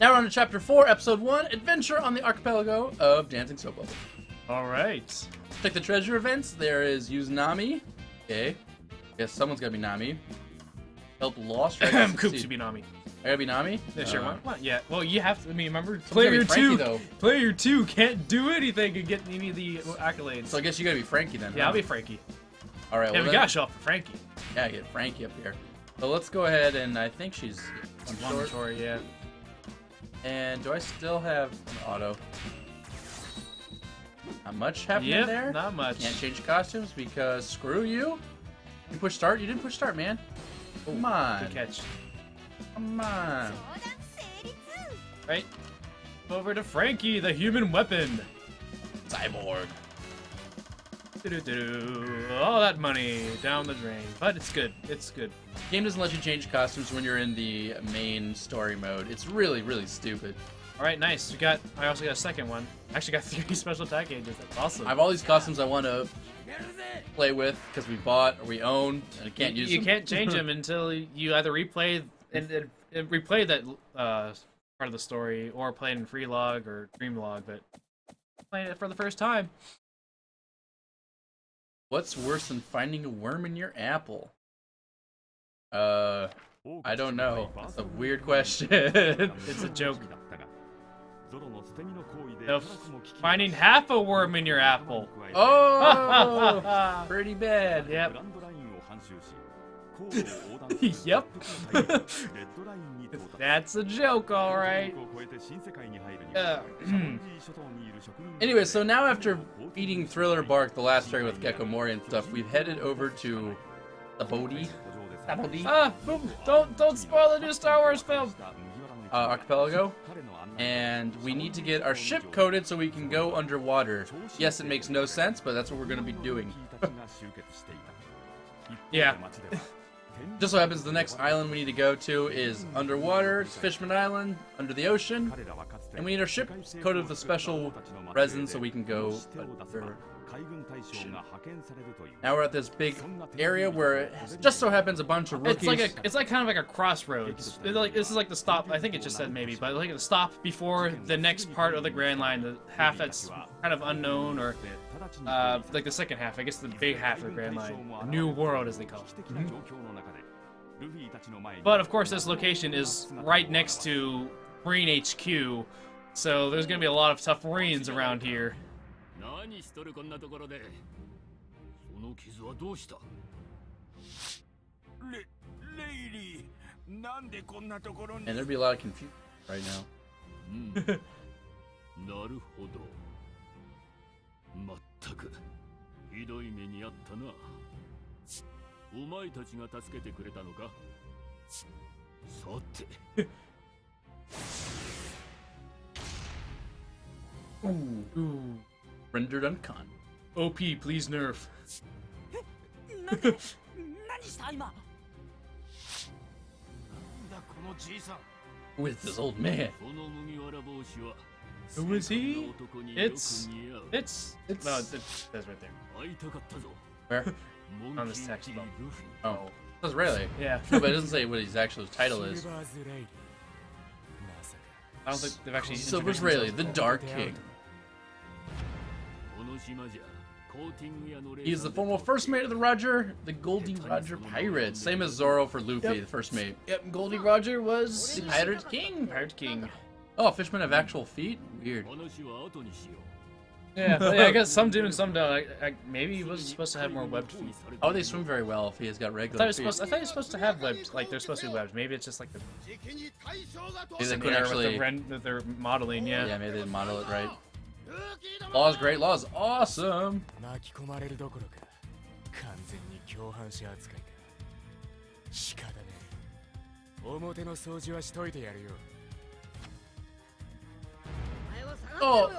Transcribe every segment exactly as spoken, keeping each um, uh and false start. Now we're on to Chapter four, Episode one, Adventure on the Archipelago of Dancing Soap Bubbles. Alright. Check the treasure events. There is use Nami. Okay. Guess someone's gotta be Nami. Help Lost. Right? Coop should be Nami. I gotta be Nami? Yeah, sure. Uh, what? Yeah. Well, you have to. I mean, remember, player two. Franky, player two can't do anything and get any of the accolades. So I guess you gotta be Franky then. Yeah, huh? I'll be Franky. All right. Yeah, well, we gotta show up for Franky. Yeah, get Franky up here. So let's go ahead and I think she's. I'm short. Short, yeah. And do I still have an auto? Not much happening yep, there. Not much. Can't change costumes because screw you. You push start. You didn't push start, man. Oh, come on. Good catch. Come on. Right. Over to Franky, the human weapon. Cyborg. Do-do-do. All that money down the drain. But it's good. It's good. The game doesn't let you change costumes when you're in the main story mode. It's really, really stupid. Alright, nice. We got. I also got a second one. I actually got three special attack ages. That's awesome. I have all these costumes I want to play with because we bought or we own, and I can't you, use. You them. can't change them until you either replay and, and, and replay that uh, part of the story, or play it in free log or dream log, but playing it for the first time. What's worse than finding a worm in your apple? Uh, I don't know. That's a weird question. It's a joke. No, finding half a worm in your apple. Oh, pretty bad. Yep. Yep. That's a joke, all right. Uh, anyway, so now after beating Thriller Bark the last story with Gekko Mori and stuff, we've headed over to the Bodhi. The Bodhi. Ah, don't don't spoil the new Star Wars film. Uh, archipelago, and we need to get our ship coated so we can go underwater. Yes, it makes no sense, but that's what we're going to be doing. Yeah. Just so happens the next island we need to go to is underwater. It's Fishman Island, under the ocean, and we need our ship coated with a special resin so we can go under. Now we're at this big area where it just so happens a bunch of rookies. It's like a, it's like kind of like a crossroads. It's like, this is like the stop. I think it just said maybe, but like the stop before the next part of the Grand Line, the half that's kind of unknown, or uh, like the second half. I guess the big half of the Grand Line, the New World as they call it. Mm-hmm. But of course, this location is right next to Marine H Q, so there's gonna be a lot of tough Marines around here. And there'd be a lot of confusion right now. Ooh, ooh. Rendered uncon. O P, please nerf. Who is this old man? Who is he? It's... It's... it's... No, it's, it's, that's right there. Where? On this text bump. Oh. That's Rayleigh. Yeah. No, but it doesn't say what his actual title is. I don't think they've actually... Silver Rayleigh, the Dark King. He is the former first mate of the Roger, the Gol D. Roger pirate. Same as Zoro for Luffy, yep. The first mate. Yep, Gol D. Roger was the Pirate King. Pirate King. Oh, fishmen have actual feet? Weird. Yeah, yeah, I guess some do and some don't. I, I, maybe he was supposed to have more webbed feet. Oh, they swim very well if he has got regular I thought feet. Supposed, I thought he was supposed to have webbed, like they're supposed to be webbed. Maybe it's just like the... Maybe they could actually... With their modeling, yeah. Yeah, maybe they didn't model it right. Law's great. Law's awesome. Oh,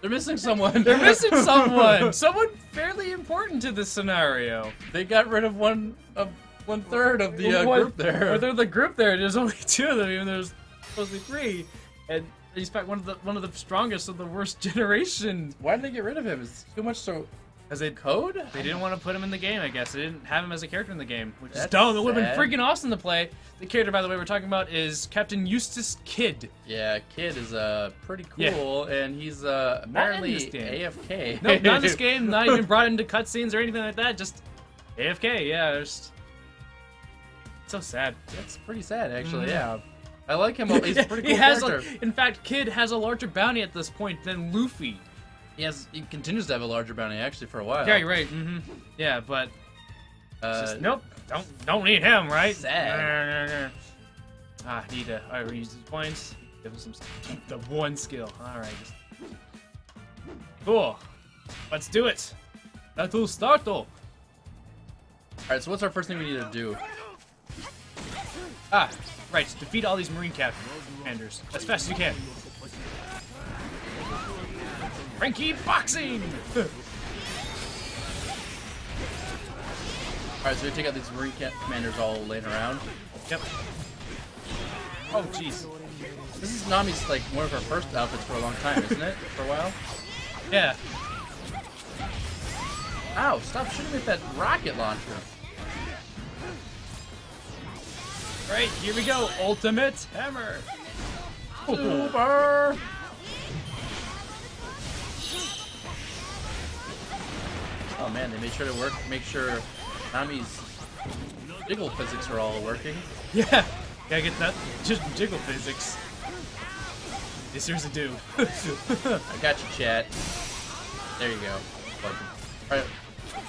they're missing someone. They're missing someone. Someone fairly important to this scenario. They got rid of one of one third of the uh, one, group there. Or they're the group there. There's only two of them. Even there's supposed to be three, and. He's in fact one of the one of the strongest of the worst generation. Why did they get rid of him? It's too much so Because they code? They didn't want to put him in the game, I guess. They didn't have him as a character in the game, which That's is dumb. It would have been freaking awesome to play. The character, by the way, we're talking about is Captain Eustass Kid. Yeah, Kid is uh, pretty cool, yeah. and he's uh, apparently A F K. No, not in this game, not even brought into cutscenes or anything like that, just A F K, yeah. Just... It's so sad. That's pretty sad, actually, mm. yeah. I like him, he's a pretty cool he has character. A, in fact, Kid has a larger bounty at this point than Luffy. He, has, he continues to have a larger bounty, actually, for a while. Yeah, you're right. Mm-hmm. Yeah, but... Uh, just, nope. Don't don't need him, right? Sad. Ah, need to... All right, we're using points. Give him some... The one skill. All right. Just... Cool. Let's do it. Let's start, though. All right, so what's our first thing we need to do? Ah, right. So defeat all these Marine captains, commanders, as fast as you can. Franky boxing! Alright, so we take out these Marine commanders all laying around. Yep. Oh, jeez. This is Nami's, like, one of her first outfits for a long time, isn't it? For a while? Yeah. Ow, stop shooting me with that rocket launcher. Right, here we go. Ultimate hammer. Super! Oh man, they made sure to work, make sure Nami's jiggle physics are all working. Yeah, gotta get that just jiggle physics. They seriously do. I got you, chat. There you go. Alright,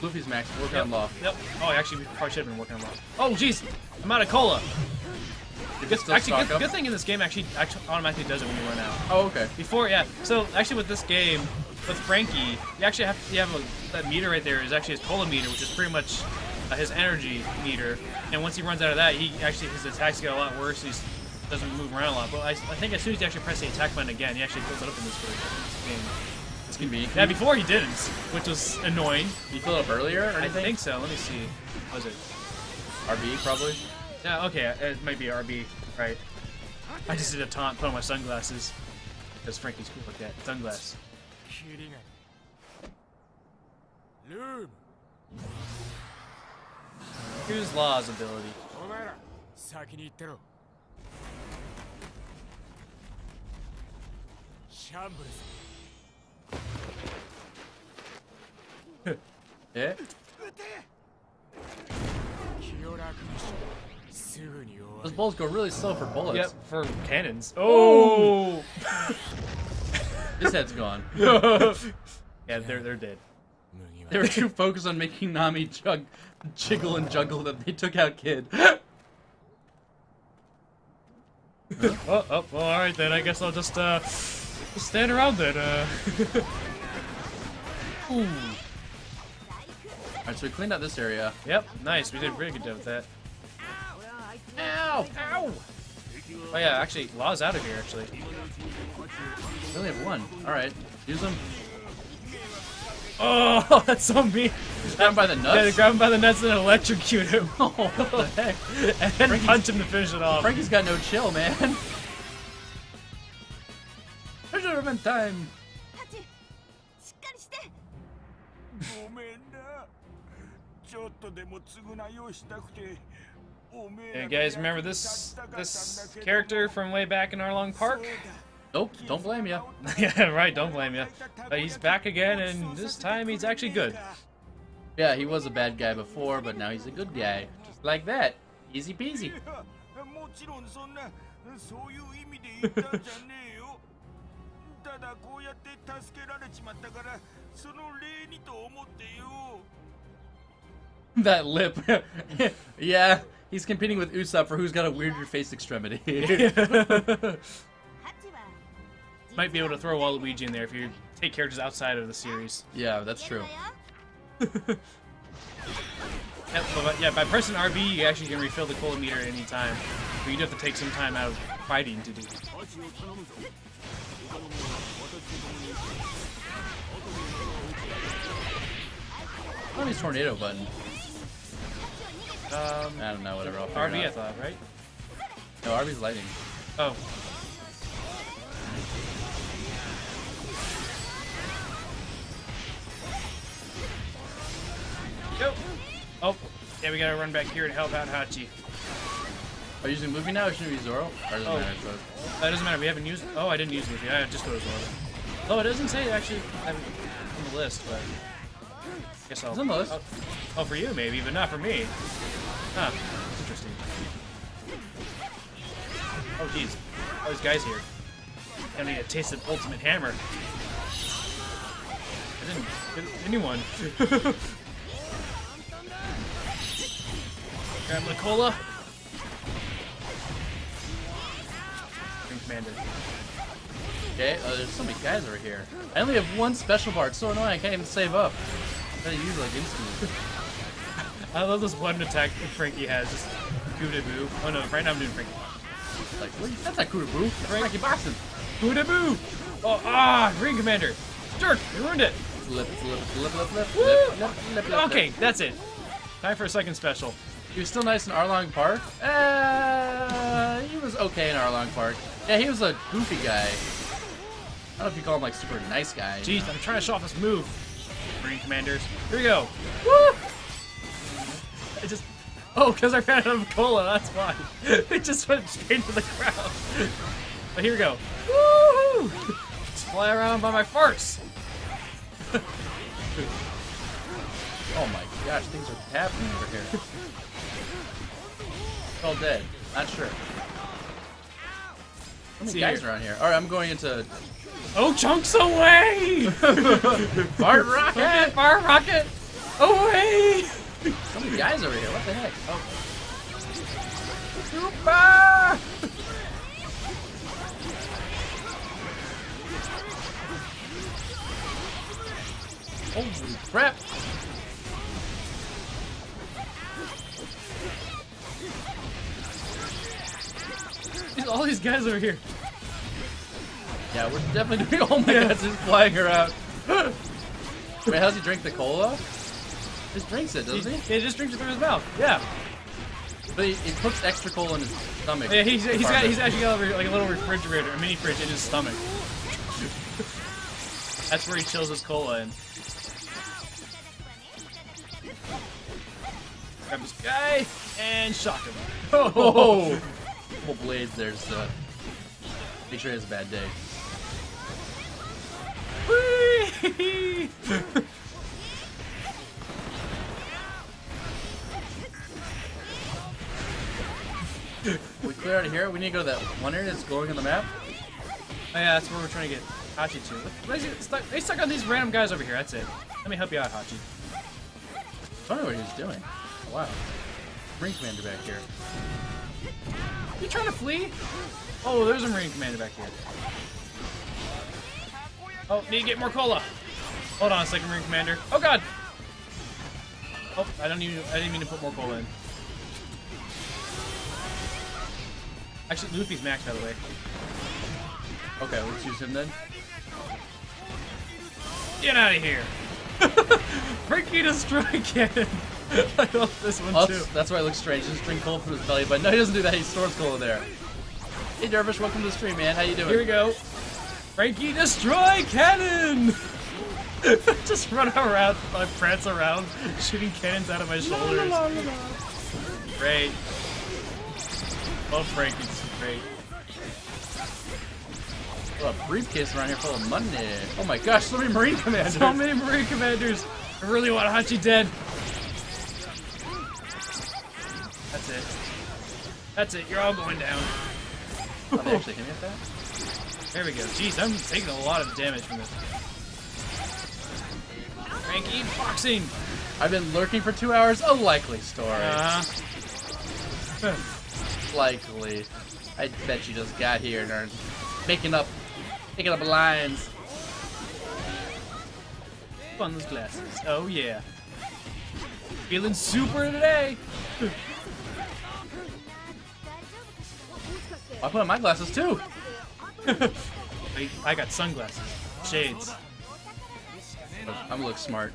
Luffy's max, working yep. on Law. Yep. Oh, actually, we probably should have been working on Law. Oh, jeez! I'm out of cola! Good, actually, good, good thing in this game actually, actually automatically does it when you run out. Oh, okay. Before, yeah. So, actually, with this game, with Franky, you actually have to you have a, that meter right there is actually his cola meter, which is pretty much uh, his energy meter. And once he runs out of that, he actually his attacks get a lot worse. He doesn't move around a lot. But I, I think as soon as you actually press the attack button again, he actually fills it up in this game. It's convenient. Yeah, before he didn't, which was annoying. Did you fill it up earlier? Or I think so. Let me see. What was it? R B probably. Yeah. Okay. It might be R B. Right. I just did a taunt. Put on my sunglasses. Because Franky's cool like that. Sunglasses. Here's Law's ability. Yeah. Those bullets go really slow for bullets. Yep, for cannons. Oh. His head's gone. Yeah, they're they're dead. They were too focused on making Nami jug, jiggle and juggle that they took out Kid. oh, oh, well, all right then. I guess I'll just uh just stand around then. Uh. Ooh. All right, so we cleaned out this area. Yep, nice. We did a really good job with that. Ow! Ow! Oh yeah, actually, Law's out of here. Actually. I only have one. Alright, use them. Oh, that's on me. Just grab him by the nuts? Yeah, they grab him by the nuts and electrocute him. Oh, what the heck? And then punch him to finish it off. Franky's got no chill, man. Measurement time. Hey guys, remember this this character from way back in Arlong Park? Nope, don't blame ya. Yeah, right, don't blame ya. But he's back again, and this time he's actually good. Yeah, he was a bad guy before, but now he's a good guy. Just like that. Easy peasy. That lip. Yeah, he's competing with Usopp for who's got a weirder face extremity. Might be able to throw Waluigi in there if you take characters outside of the series. Yeah, that's true. Yeah, by pressing R B, you actually can refill the cola meter at any time. But you do have to take some time out of fighting to do that. I want his tornado button. Um, I don't know, whatever. I'll figure it out. R B, I thought, right? No, R B's lighting. Oh. Go! Oh, yeah, we gotta run back here to help out Hachi. Are you using Luffy now or should it be Zoro? Or doesn't oh. matter, that doesn't matter, we haven't used... Oh, I didn't use Luffy, I just go to Zoro. Oh, it doesn't say actually I'm on the list, but... I guess I'll... It's on the list. I'll, oh, for you maybe, but not for me. Huh, that's interesting. Oh, jeez. All these guys here. I need a taste of ultimate hammer. I didn't... didn't anyone. Grab my cola. Commander. Okay, oh, there's so many guys over here. I only have one special bar. It's so annoying. I can't even save up. I gotta use it like instantly. I love this one attack that Franky has. Just coup-de-boo. Oh no, right now I'm doing Franky. Like, what? That's not coup-de-boo. That's Franky boxing. Coup-de-boo! Oh, ah! Green Commander! Jerk! You ruined it! Lip, lip, lip, lip, lip, Woo! Lip, lip, lip, lip, okay, lip. That's it. Time for a second special. He was still nice in Arlong Park. Uh, he was okay in Arlong Park. Yeah, he was a goofy guy. I don't know if you call him like super nice guy. Jeez, you know? I'm trying to show off this move. Marine Commanders. Here we go. Woo! I just... Oh, because I ran out of cola, that's why. It just went straight to the crowd. But here we go. Woo! Just fly around by my farts. Oh my gosh, things are happening over here. All dead. Not sure. How many guys around here? Alright, I'm going into... Oh, chunks away! Fart rocket! Fart rocket! Away! So many guys over here, what the heck? Oh. Super! Holy crap! All these guys over here. Yeah, we're definitely doing. Oh my yeah. God, it's just flying around. Wait, how's he drink the cola? Just drinks it, doesn't he? He, he just drinks it through his mouth. Yeah. But he, he puts extra cola in his stomach. Yeah, he's he's got he's actually got like a little refrigerator, a mini fridge in his stomach. That's where he chills his cola in. Grab this guy and shock him. Oh. Couple blades there, so make sure he has a bad day. We clear out of here. We need to go to that one area that's glowing on the map. Oh yeah, that's where we're trying to get Hachi to. They stuck on these random guys over here. That's it. Let me help you out, Hachi. I don't know what he's doing. Oh, wow. Marine Commander back here. You trying to flee? Oh, there's a Marine Commander back here. Oh, need to get more cola. Hold on, second Marine Commander. Oh God. Oh, I don't even. I didn't mean to put more cola in. Actually, Luffy's maxed, by the way. Okay, let's use him then. Get out of here. Franky destroy cannon. I love this one oh, too. That's why it looks strange. Just drink coal from his belly, but no, he doesn't do that. He stores coal in there. Hey, Dervish, welcome to the stream, man. How you doing? Here we go. Franky, destroy cannon! Just run around, like, prance around, shooting cannons out of my shoulders. La, la, la, la, la. Great. Love Franky. This is great. Well, a briefcase around here full of money. Oh my gosh, so many Marine Commanders. So many Marine Commanders. I really want Hachi dead. That's it. That's it. You're all going down. Oh, they actually hit me at that? There we go. Jeez, I'm taking a lot of damage from this. Franky boxing! I've been lurking for two hours. A likely story. Uh -huh. Likely. I bet you just got here and are making up, making up lines. On those glasses. Oh yeah. Feeling super today. I put on my glasses too. I, I got sunglasses, shades. I'm gonna look smart.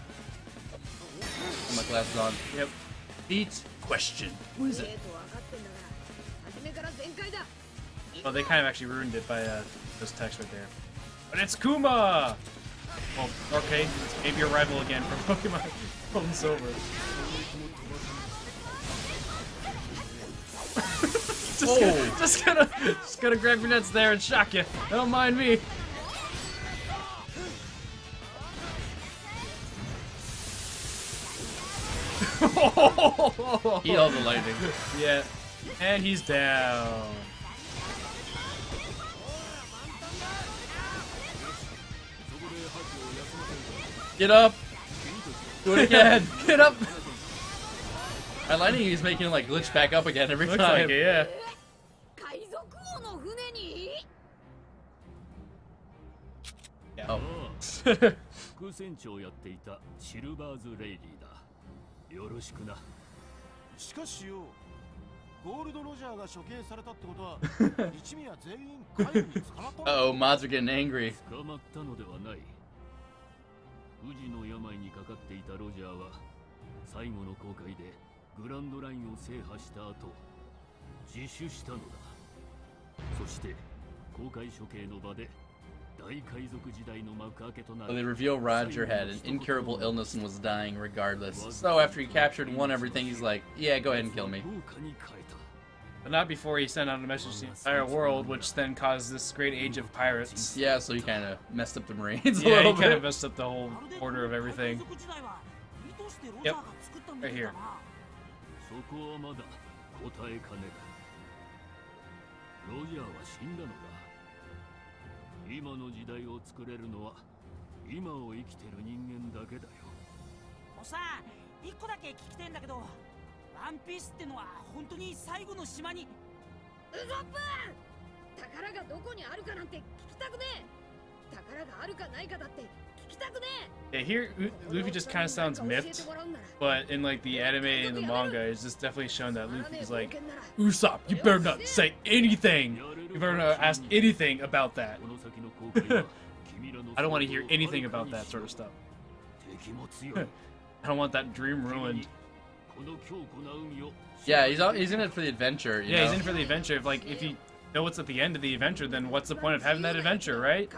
Put my glasses on. Yep. Beat question. What is it? Well, they kind of actually ruined it by uh, this text right there. But it's Kuma. Well, okay, it's maybe your rival again from Pokemon Gold and Silver. Just, gonna, just gonna, just gonna grab your nets there and shock you. Don't mind me. He held the lightning. Yeah, and he's down. Get up. Do it again. Get up. That lightning is making him like glitch back up again every Looks time. Like it, yeah. Oh. Uh-oh, mods are getting angry. Well, they reveal Roger had an incurable illness and was dying regardless. So after he captured and won everything, he's like, yeah, go ahead and kill me. But not before he sent out a message to the entire world, which then caused this great age of pirates. Yeah, so he kind of messed up the Marines a yeah, little bit. Yeah, he kind of messed up the whole order of everything. Yep, right here. Yeah, here Luffy just kind of sounds miffed, but in like the anime and the manga, it's just definitely shown that Luffy's like, Usopp, you better not say anything. You better not ask anything about that. I don't want to hear anything about that sort of stuff. I don't want that dream ruined. Yeah, he's all, he's in it for the adventure. You yeah, know? He's in it for the adventure. If like if you know what's at the end of the adventure, then what's the point of having that adventure, right?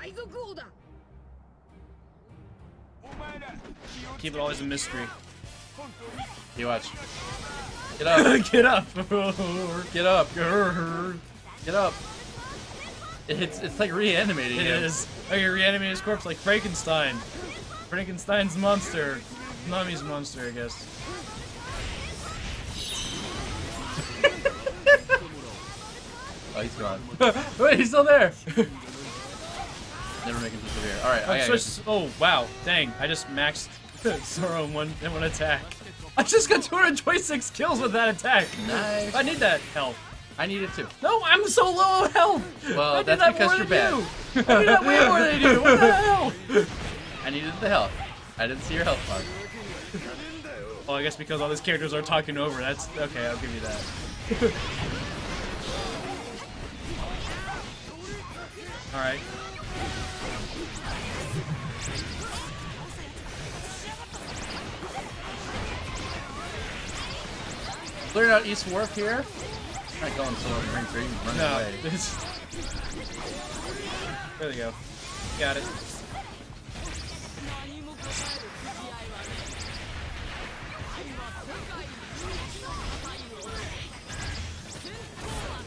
Keep it always a mystery. Hey, watch. Get up. Get up. Get up. Get up. It's it's like reanimating. It him. is. Oh, you reanimate his corpse like Frankenstein. Frankenstein's monster. Nami's monster, I guess. Oh, he's gone. Wait, he's still there. Never make him disappear. All right. I switched, oh wow, dang! I just maxed Zoro in one in one attack. I just got two hundred twenty-six kills with that attack. Nice. I need that help. I need it too. No, I'm so low on health. Well, I that's that because you're bad. You. I did that way more than you do. What the hell? I needed the help. I didn't see your health bug. Well, I guess because all these characters are talking over. That's okay. I'll give you that. All right. Clearing out East Wharf here. I'm not going so long, Marine three, running no, away. There we go. Got it.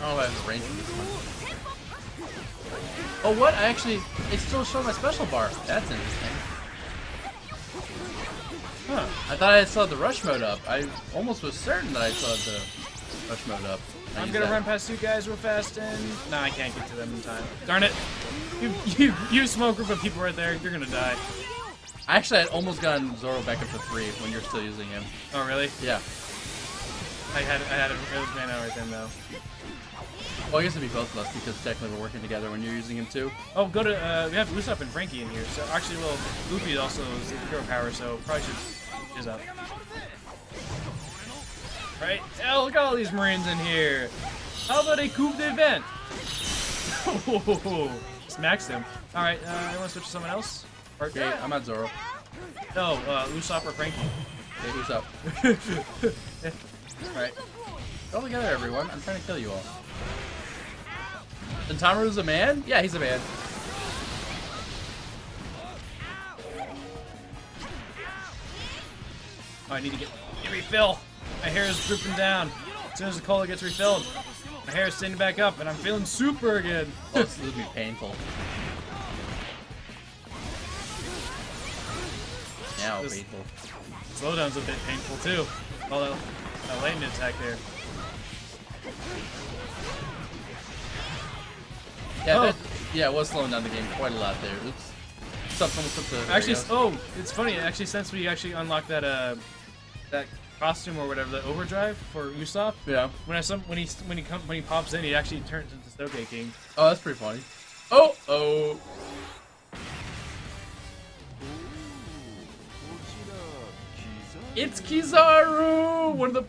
Oh, I have a range on this one. Oh, what? I actually. It still showed my special bar. That's interesting. Huh. I thought I saw the rush mode up. I almost was certain that I saw the rush mode up. I I'm gonna that. run past you guys real fast and... No, I can't get to them in time. Darn it! You, you, you small group of people right there, you're gonna die. Actually, I'd almost gotten Zoro back up to three when you're still using him. Oh, really? Yeah. I had, I had a man out right then, though. Well, I guess it'd be both of us because technically we're working together when you're using him too. Oh, go to, uh, we have Usopp and Franky in here. So actually, well, Luffy also is the hero power, so probably should... Is up. Right? Oh, look at all these Marines in here. How about a coup d'event? Oh, just maxed him. Alright, uh, I want to switch to someone else? Or, yeah, I'm at Zoro. No, uh, Usopp or Franky. Hey, Usopp. Alright. All together, everyone. I'm trying to kill you all. Sentomaru's a man? Yeah, he's a man. Oh, I need to get, get refill. My hair is drooping down. As soon as the cola gets refilled. My hair's standing back up, and I'm feeling super again. Oh, this is going to be painful. Yeah, how painful. Slowdown's a bit painful, too. Oh, that, that lightning attack there. Yeah, oh. that, yeah, it was slowing down the game quite a lot there. Oops. Stop, almost up the, actually, oh, it's funny. Actually, since we actually unlocked that uh, that costume or whatever, the overdrive for Usopp. Yeah. When I some when he when he come, when he pops in, he actually turns into Snowgate King. Oh, that's pretty funny. Oh, oh. It's Kizaru, one of the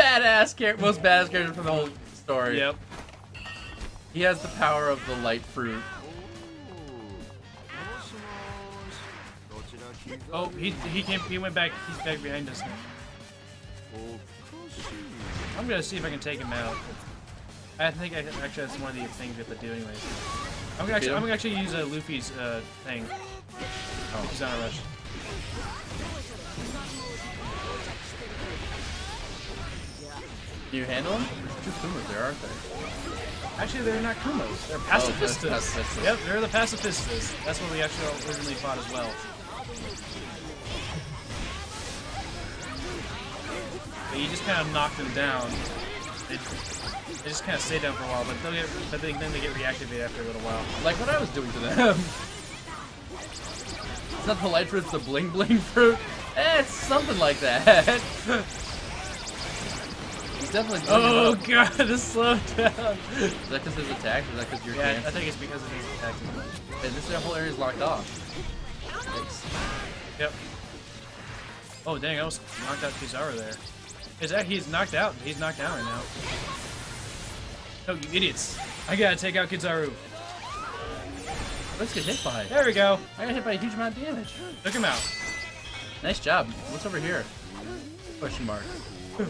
badass char most badass characters from the whole story. Yep. He has the power of the light fruit. Oh, he he came he went back he's back behind us now. I'm gonna see if I can take him out. I think I actually that's one of the things we have to do anyways. I'm gonna actually I'm gonna actually use a Luffy's uh thing. Oh, he's on a rush. Do you handle them? There's two Kumas there, aren't they? Actually, they're not Kumas. They're pacifistas. Oh, pacifistas. Yep, they're the pacifistas. That's what we actually originally fought as well. But you just kind of knock them down. They, they just kind of stay down for a while, but, they'll get, but they, then they get reactivated after a little while. Like what I was doing to them. It's not the light fruit, it's the bling bling fruit. Eh, it's something like that. Definitely oh god, this slowed down! Is that because his attacks? Is that because you're Yeah, I think it's because of his attacks. And this whole area is locked off. Thanks. Yep. Oh dang, I almost knocked out Kizaru there. Is that he's knocked out? He's knocked out right now. Oh, you idiots! I gotta take out Kizaru. Let's get hit by it. There we go. I got hit by a huge amount of damage. Took him out. Nice job. What's over here? Question mark.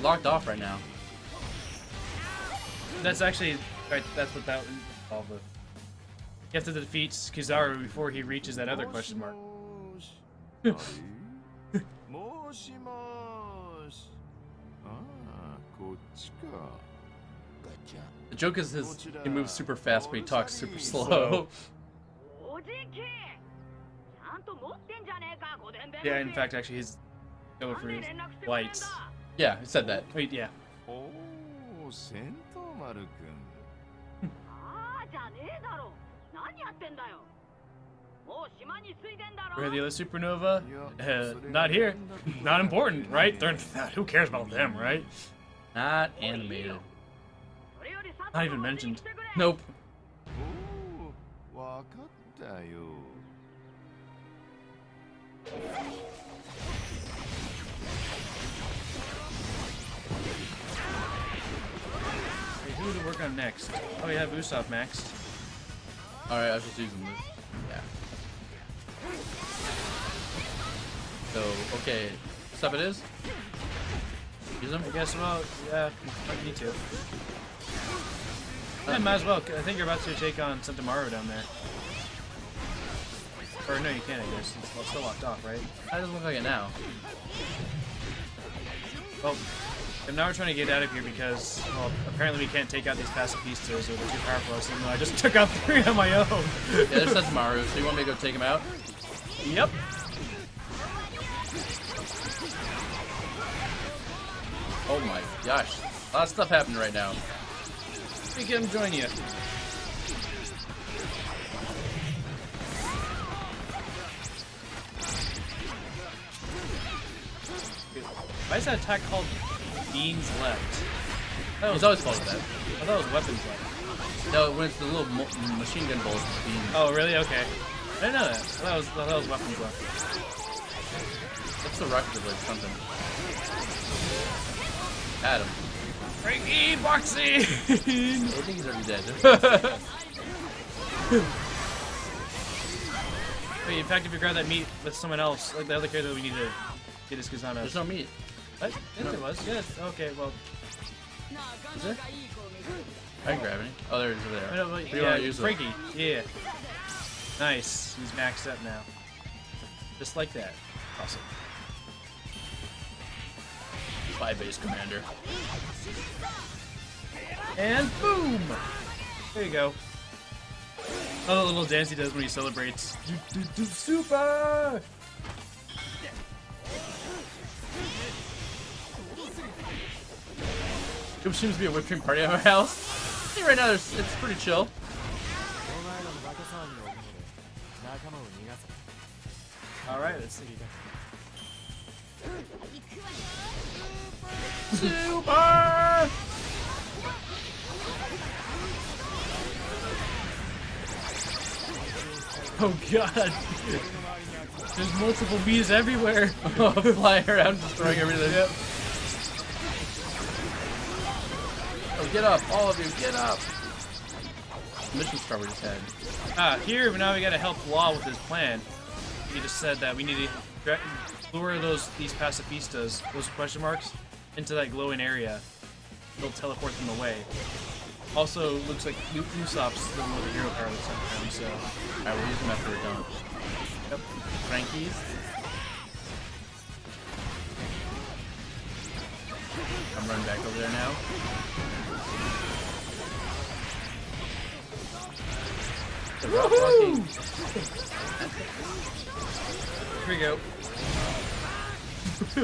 Locked off right now. That's actually right. That's what that was involved with. You have to defeat Kizaru before he reaches that other question mark. The joke is his, he moves super fast, but he talks super slow. Yeah, in fact, actually, he's going for his lights. Yeah, he said that. Wait, yeah. Where are the other supernova? Uh, not here. Not important, right? They're who cares about them, right? Not animated. Not even mentioned. Nope. Who to work on next? Oh, we have Usopp maxed. Alright, I was just using this. Yeah. So, okay. Usopp it is? Use him? I guess, well, yeah. I need to. Yeah, might as well. I think you're about to take on Sentomaru down there. Or no, you can't, I guess. It's still locked off, right? That doesn't look like it now. Oh. And now we're trying to get out of here because, well, apparently we can't take out these pacifistas or they're too powerful, so I just took out three on my own. Yeah, there's Sentomaru, so you want me to go take him out? Yep. Oh my gosh. A lot of stuff happened right now. We can join you. Why is that attack called Beans Left? He's always called that. I thought it was Weapons Left. No, when it's the little mo machine gun bolts. Oh, really? Okay. I didn't know that. I thought it was, thought it was Weapons Left. That's the rocket blade, something. Adam. Franky boxing! I think he's already dead. Wait, in fact, if you grab that meat with someone else, like the other character we need to get his Kazana. There's no meat. What? Yes, no. It was. Yes. Okay, well. Is there? I can grab it. Oh, there it is over there. I know, but, yeah, yeah Franky. Yeah. Nice. He's maxed up now. Just like that. Awesome. Spy base commander. And boom! There you go. Oh, the little dance he does when he celebrates. Do, do, do, super! It seems to be a whipped cream party at my house. I think right now it's pretty chill. Alright, let's see. Super! Oh god! There's multiple bees everywhere! Oh, flying around, destroying everything. Yep. Oh, get up, all of you, get up! Mission star we just had. Ah, here, but now we gotta help Law with his plan. He just said that we need to lure those these pacifistas, those question marks, into that glowing area. They'll teleport them away. Also, looks like Usopp's the one with the hero power looks like him, so I will use him after we're done. Yep, Franky's. I'm running back over there now. Woohoo! Here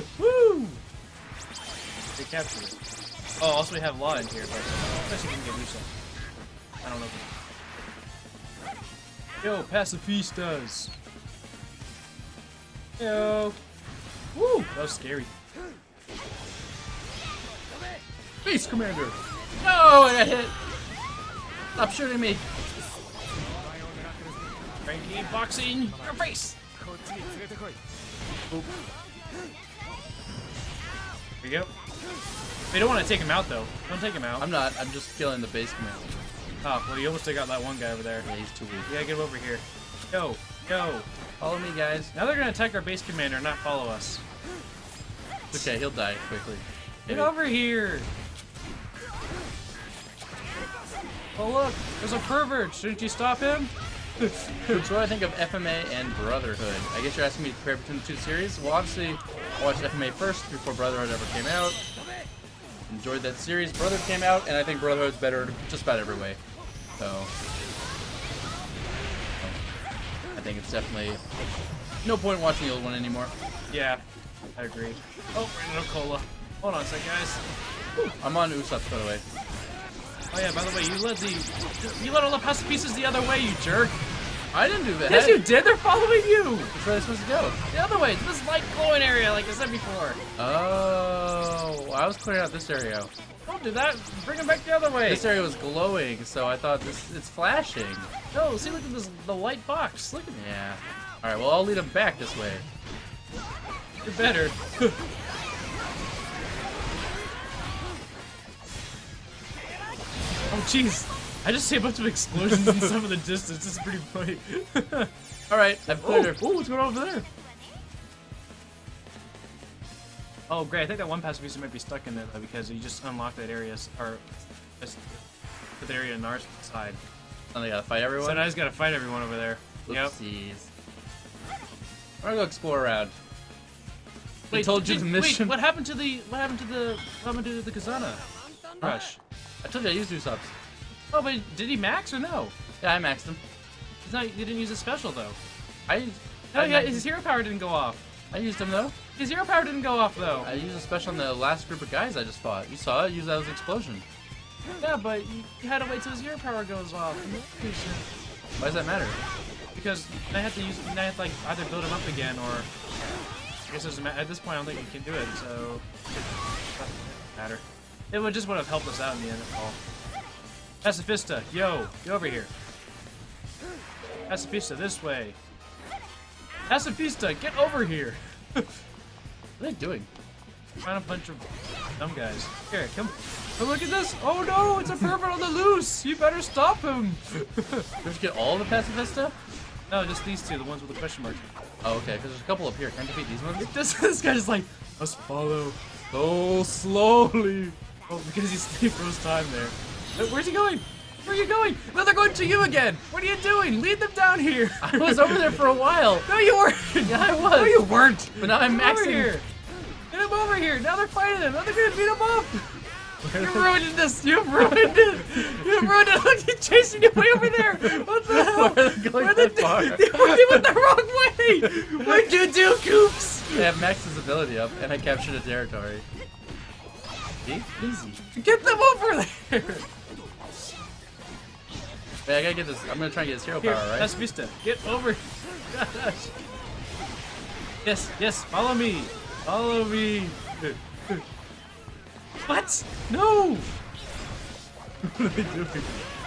we go. Woo! They captured it. Oh, also we have Law in here, but especially if we can get Usopp. I don't know if we... Yo, pacifistas! Yo! Woo! That was scary. Beast Commander! No! I got hit! Stop shooting me! Franky boxing your face! Oop. Here we go. They don't want to take him out though. Don't take him out. I'm not. I'm just killing the base commander. Oh, well you almost took out that one guy over there. Yeah, he's too weak. Yeah, get him over here. Go. Go. Follow me, guys. Now they're going to attack our base commander and not follow us. Okay, he'll die quickly. Maybe. Get over here! Oh look! There's a pervert! Shouldn't you stop him? That's what I think of F M A and Brotherhood. I guess you're asking me to compare between the two series? Well, obviously, I watched F M A first before Brotherhood ever came out. Enjoyed that series. Brotherhood came out, and I think Brotherhood's better just about every way. So, I think it's definitely no point watching the old one anymore. Yeah, I agree. Oh, ran out of cola. Hold on a sec, guys. Whew. I'm on Usopp, by the way. Oh yeah, by the way, you led the you led all the pacifistas the other way, you jerk. I didn't do that. Yes, you did. They're following you. That's where they're supposed to go. The other way. It's this light glowing area, like I said before. Oh, I was clearing out this area. Don't do that. Bring them back the other way. This area was glowing, so I thought this it's flashing. No, see, look at this the light box. Look at that. Yeah. All right, well, I'll lead them back this way. You're better. Oh jeez, I just see a bunch of explosions in some of the distance. This is pretty funny. Alright, I've cleared her. Oh, what's going on over there? Oh great, I think that one pacifista might be stuck in there though, because you just unlocked that area, or just put the area on our side. And they gotta fight everyone? So now I just gotta fight everyone over there. Oopsies. Yep. We're gonna go explore around. Wait, we told did, you the mission. Wait, what happened to the, what happened to the, what happened to the Kazana? Rush. I told you I used Usopp's. Oh, but did he max or no? Yeah, I maxed him. He's not, he didn't use his special though. I. No, I yeah, his hero power didn't go off. I used him though. His hero power didn't go off though. I used a special on the last group of guys I just fought. You saw it. Use that as an explosion. Yeah, but you had to wait till his hero power goes off. Why does that matter? Because I have to use. I have to like either build him up again or. I guess there's a, at this point I don't think you can do it. So. Doesn't matter. It would just would have helped us out in the end of all. Pacifista, yo, get over here. Pacifista, this way. Pacifista, get over here. What are they doing? Trying to punch a dumb guys. Here, come, come look at this. Oh no, it's a pervert on the loose. You better stop him. Just get all the pacifista? No, just these two, the ones with the question mark. Oh, okay, because there's a couple up here. Can I defeat these ones? This, this guy's like, let's follow. Oh, slowly. Oh, because he's he froze time there. Where's he going? Where are you going? No, they're going to you again. What are you doing? Lead them down here. I was over there for a while. No, you weren't. Yeah, I was. No, you weren't. But now I'm maxing. Get him over here. Now they're fighting him. Now they're going to beat him up. You ruined this! You ruined it! You ruined it! Look, he's chasing you way over there! What the hell? Why are they going that far? They went the wrong way! What'd you do, Goops? They have Max's ability up, and I captured a territory. See? Easy. Get them over there! Wait, I gotta get this. I'm gonna try and get his hero Here, power, right? That's Vista. Get over. Gosh. Yes, yes, follow me! Follow me! What? No! What are they doing?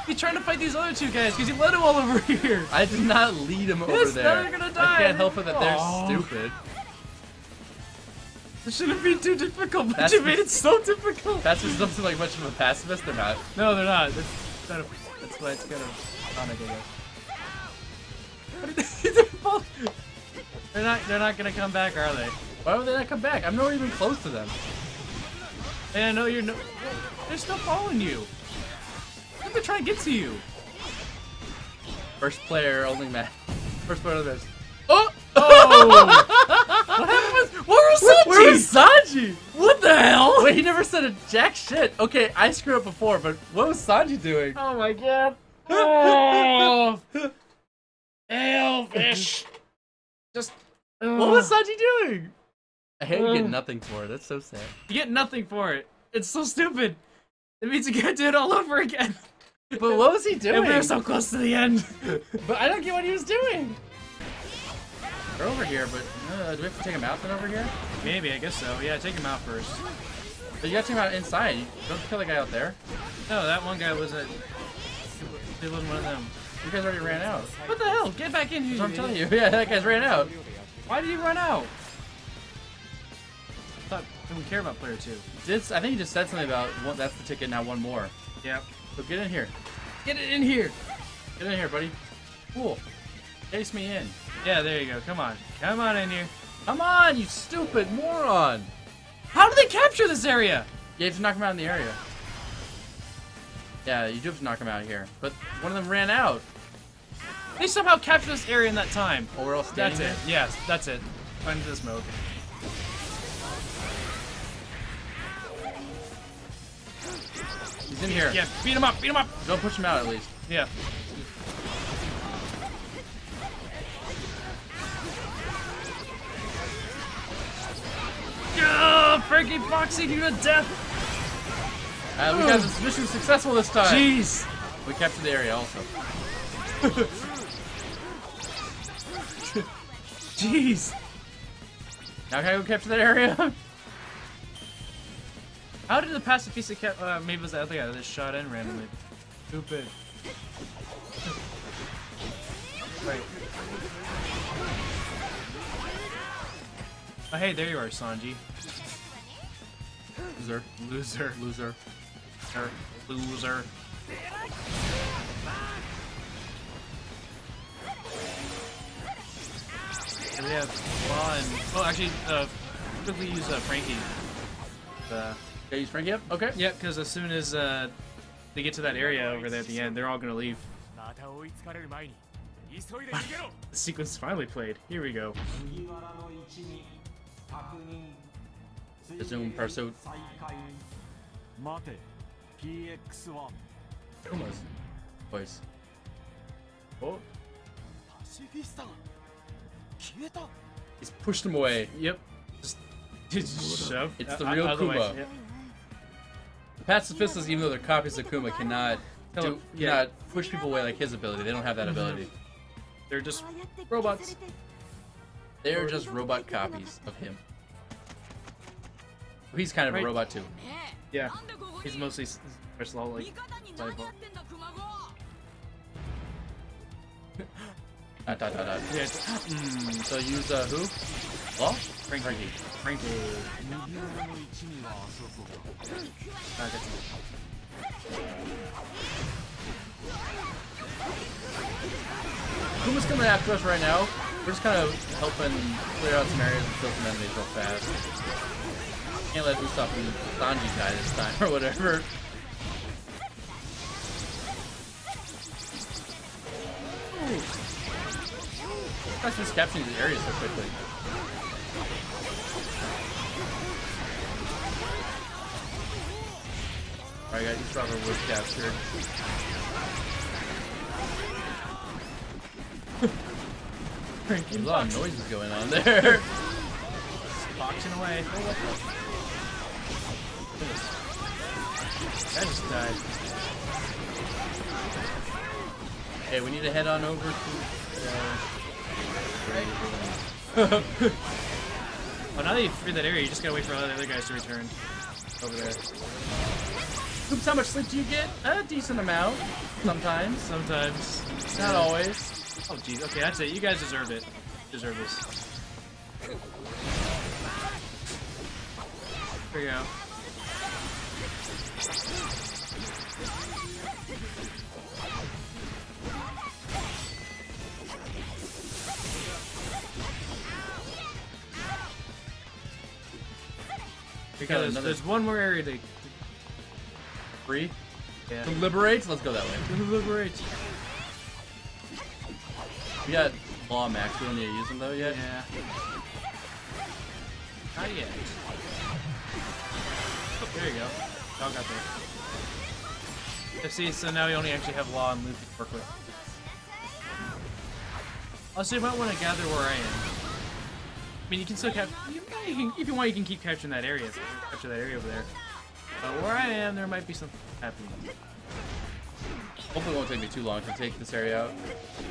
He's trying to fight these other two guys because he led him all over here. I did not lead him over yes, there. Now they're gonna die. I can't help it that Aww. They're stupid. It shouldn't be too difficult, but pacifist. You made it so difficult. Pacifists don't seem like much of a pacifist. They're not. No, they're not. That's, kind of, that's why it's kind of comic, I guess. What are they doing? They're not. They're not gonna come back, are they? Why would they not come back? I'm not even close to them. And I know you're. No they're still following you. They're gonna try and get to you. First player only match. First player only match. Oh! Oh! What happened? Where was Sanji? Where was Sanji? What the hell? Wait, he never said a jack shit. Okay, I screwed up before, but what was Sanji doing? Oh my god! Oh! Elvish. Just uh, what was Sanji doing? I hate uh, you get nothing for it. That's so sad. You get nothing for it. It's so stupid. It means you gotta do it all over again. But what was he doing? And we were so close to the end. But I don't get what he was doing. They're over here, but uh, do we have to take him out then over here? Maybe, I guess so. Yeah, take him out first. But you gotta take him out inside. You don't kill the guy out there. No, that one guy wasn't. He wasn't one of them. You guys already ran out. What the hell? Get back in here. That's what I'm telling you. Yeah, that guy's ran out. Why did he run out? I thought I didn't care about player two. Did, I think he just said something about well, that's the ticket, now one more. Yeah. So get in here. Get it in here. Get in here, buddy. Cool. Chase me in. Yeah, there you go. Come on. Come on in here. Come on, you stupid moron. How do they capture this area? You have to knock him out in the area. Yeah, you do have to knock him out here. But one of them ran out. They somehow captured this area in that time. Oh, we're all standing That's it. There? Yes, that's it. Find this mode. He's in here. Yeah, beat him up, beat him up. Don't push him out at least. Yeah. Oh, Franky boxing you to death. Uh, we got this mission successful this time. Jeez. We captured the area also. Jeez. Now can I go capture that area? How did the pacifista cap- uh, maybe it was the other guy that just shot in randomly. Stupid. Wait. Oh hey, there you are, Sanji. Loser. Loser. Loser. Loser. And we have Law and... Well, actually, uh, typically use uh, Franky. Uh, they use Franky up? Okay. Yep, yeah, because as soon as uh, they get to that area over there at the end, they're all going to leave. The sequence is finally played. Here we go. Resume pursuit. Kuma's voice. Oh. He's pushed him away. Yep. Just, just shove. It's the uh, real Kuma. Way, yep. The pacifistas, even though they're copies of Kuma, cannot do, cannot yeah. push people away like his ability. They don't have that ability. They're just robots. They're just robot copies of him. He's kind of right. a robot too. Yeah, he's mostly first of all like. Dot dot dot dot. Mm, so use uh, who? Law? Franky. Franky. Franky. Kuma's coming after us right now. We're just kind of helping clear out some areas and kill some enemies real fast. Can't let Usopp and Sanji die this time, or whatever. That's just capturing the area so quickly. my god, he probably was captured. There's a lot of noises going on there. Boxing away. Oh, what the? This. That just died. Hey, we need to head on over to. Uh, right. Well, now that you've freed that area, you just gotta wait for all the other guys to return. Over there. Oops, how much sleep do you get? A decent amount. Sometimes. Sometimes. Not always. Oh jeez, okay, that's it. You guys deserve it. Deserve this. There you go. Because there's, another... there's one more area to... Free? Yeah. To liberate? Let's go that way. To liberate. We got Law Max, we don't need to use them though yet? Yeah. Not yet. Oh, there you go. Dog got there. See, so now we only actually have Law and Luffy to work with. Also, you might want to gather where I am. I mean, you can still capture. If you want, you can keep capturing that area. Capture that area over there. But where I am, there might be something happening. Hopefully it won't take me too long to take this area out.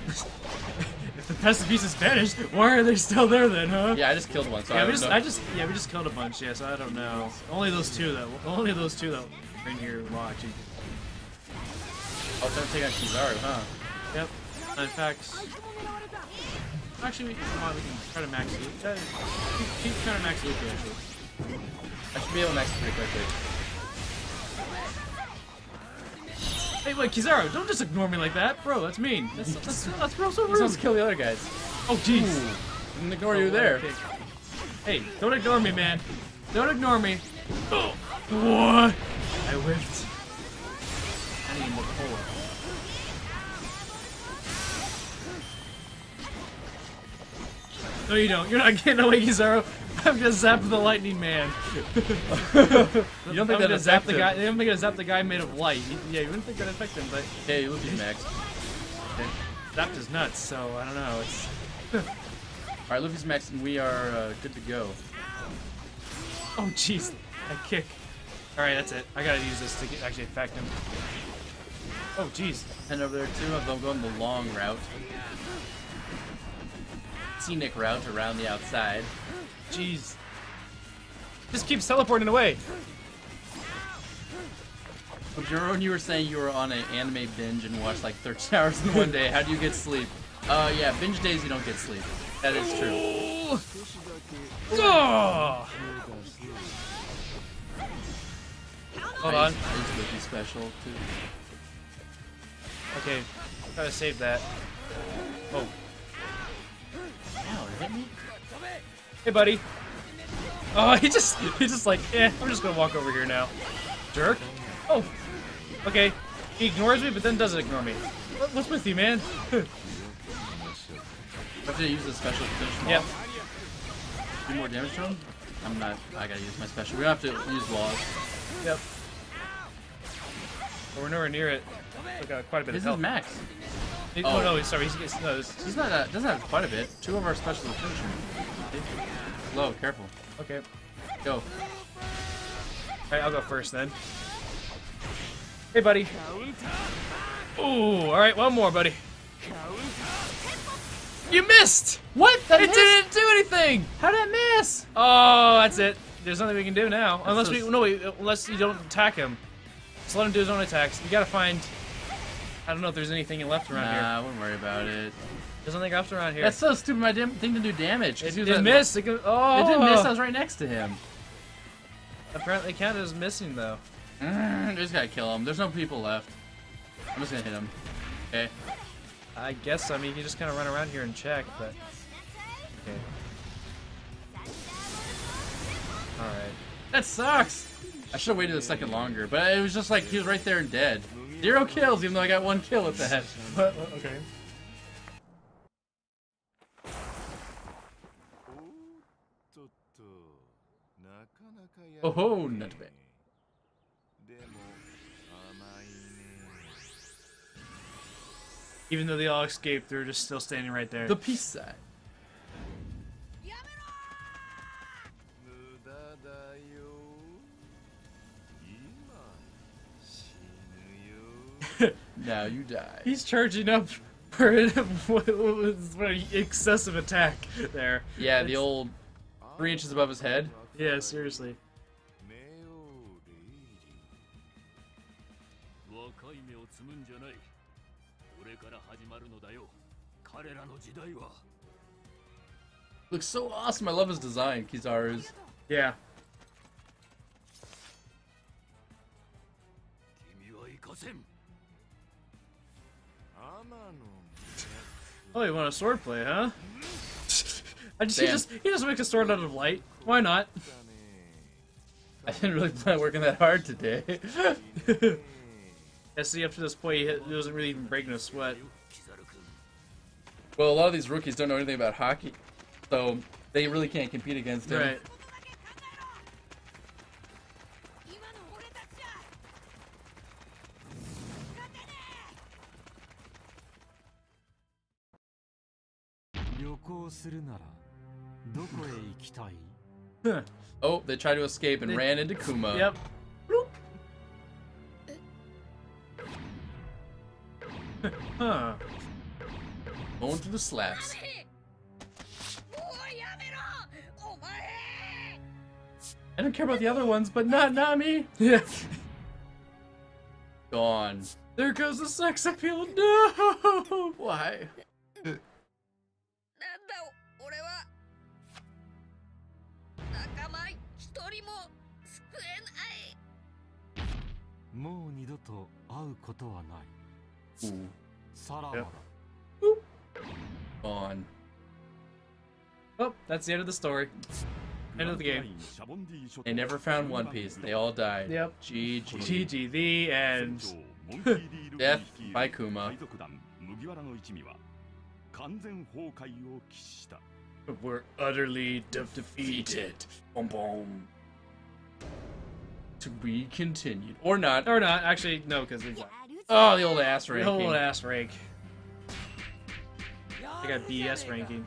If the pacifistas vanished, why are they still there then, huh? Yeah, I just killed one, so yeah, I we just, know. I just, yeah, we just killed a bunch, yeah, so I don't know. Only those two, though. Only those two, though. We're in here watching. Oh, it's time to take out Kizaru, huh? Yep. In fact... Actually, come on, we can try to max loot. Keep, keep trying to max loot, actually. I should be able to max it pretty quickly. Hey, wait, Kizaru, don't just ignore me like that. Bro, that's mean. That's, that's, that's, that's real so rude. Let's kill the other guys. Oh, jeez. Didn't ignore oh, you there. Okay. Hey, don't ignore me, man. Don't ignore me. Oh, what? I whiffed. I need more cola. No, you don't. You're not getting away, Kizaru. I'm gonna zap the lightning man. You don't think that'd zap the guy? They don't think it'd zap the guy made of light. Yeah, you wouldn't think that'd affect him, but yeah, you look at Max. Okay. Zapped his nuts, so I don't know. It's all right, Luffy's Max, and we are uh, good to go. Oh jeez, that kick! All right, that's it. I gotta use this to get, actually affect him. Oh jeez, head over there too. I'm going the long route, scenic route around the outside. Jeez. Just keeps teleporting away. Well, Jerome, you were saying you were on an anime binge and watched like thirteen hours in one day. How do you get sleep? Uh, yeah, binge days you don't get sleep. That is true. Oh. Hold on. I used Luffy special too. Okay, gotta save that. Oh. Ow, did it hit me? Hey, buddy. Oh, he just, he just like, eh, I'm just gonna walk over here now. Jerk. Oh, okay. He ignores me, but then doesn't ignore me. What's with you, man? Have to use the special to finish him yep. off. Do more damage to him? I'm not, I gotta use my special. We don't have to use laws. Yep. But we're nowhere near it. We got quite a bit this of health. This is max. He, oh. oh, no, sorry, he's, he's, no, he's not, uh, doesn't have quite a bit. Two of our specials will finish him. Low, careful. Okay. Go. Alright, I'll go first then. Hey, buddy. Ooh, alright, one more, buddy. You missed! What? That it missed? Didn't do anything! How did I miss? Oh, that's it. There's nothing we can do now. That's unless so we, no, wait, unless you don't attack him. Just let him do his own attacks. You gotta find, I don't know if there's anything left around nah, here. Nah, I wouldn't worry about it. There's nothing left around here. That's so stupid. My damn thing to do damage. It, it, it missed. It, oh. It didn't miss. I was right next to him. Apparently, Count is missing, though. Mm, just gotta kill him. There's no people left. I'm just gonna hit him. Okay. I guess so. I mean, you can just kind of run around here and check, but. Okay. Alright. That sucks! I should have waited a second longer, but it was just like he was right there and dead. Zero kills, even though I got one kill at the head. Okay. Oh ho, nutmeg. Even though they all escaped, they're just still standing right there. The peace sign. Now you die. He's charging up for an excessive attack there. Yeah, it's... the old three inches above his head. Yeah, seriously. Looks so awesome. I love his design, Kizaru's. Yeah. Oh, you want a sword play, huh? I just, he just he just makes a sword out of light. Why not? I didn't really plan on working that hard today. Yeah, see, up to this point, he wasn't really even breaking a sweat. Well, a lot of these rookies don't know anything about hockey, so they really can't compete against him. Right. Oh, they tried to escape and they ran into Kuma. Yep. Huh. Going through the slaps. I don't care about the other ones, but not Nami. Yeah. Gone. There goes the sex appeal. No. Why? Ooh. Yep. On. Oh, that's the end of the story. End of the game. They never found One Piece. They all died. Yep. G G. G G. The end. Death by Kuma. We're utterly de defeated. Boom, boom. To be continued. Or not. Or not. Actually, no, because we've oh, the old ass ranking. The old ass rank. I got B S ranking.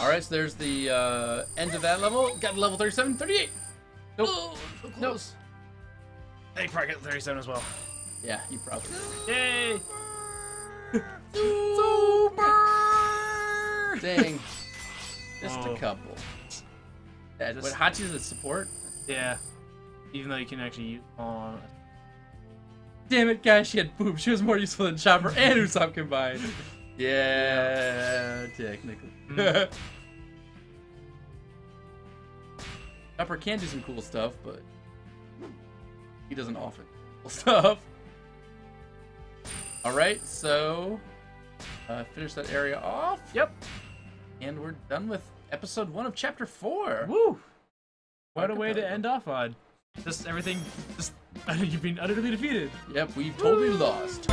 Alright, so there's the uh, end of that level. Got level thirty-seven, thirty-eight. Nope. Oh, so close. Nope. They probably got thirty-seven as well. Yeah, you probably. Yay! Super! Dang. Just oh. a couple. Yeah, just... What, Hachi's the support? Yeah. Even though you can actually use... Uh... Damn it, guys, she had boobs. She was more useful than Chopper and Usopp combined. Yeah, yeah. Technically. Mm. Chopper can do some cool stuff, but he doesn't often cool stuff. Alright, so uh, finish that area off. Yep. And we're done with episode one of chapter four. Woo! What a way to end off on. Just everything, just, you've been utterly defeated. Yep, we've totally lost.